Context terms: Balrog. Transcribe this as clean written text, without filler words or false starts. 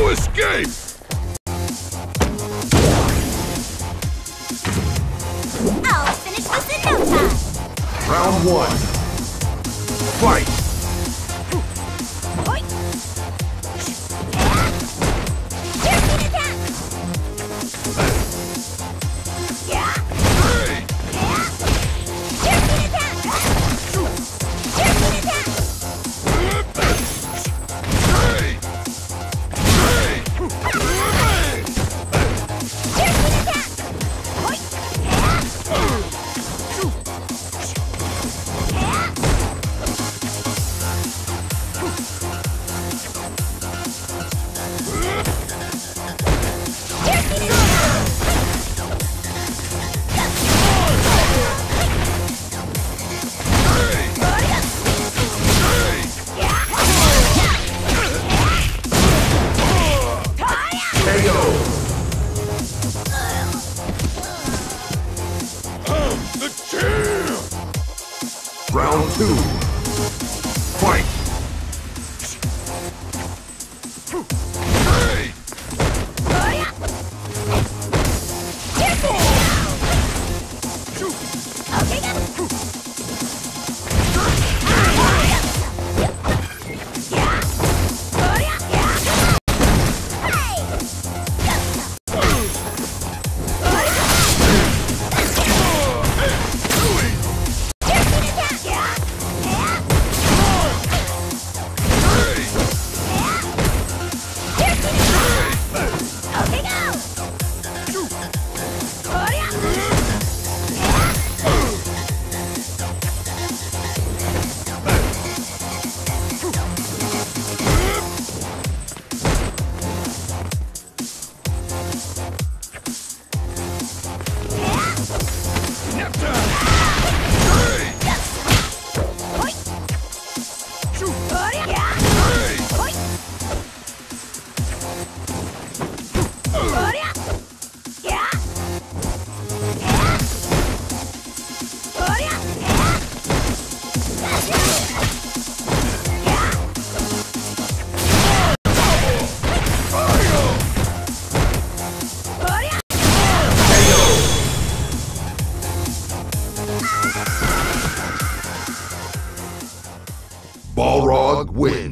no escape! I'll finish this in no time! Round one. Fight! Round two. Fight! Balrog wins.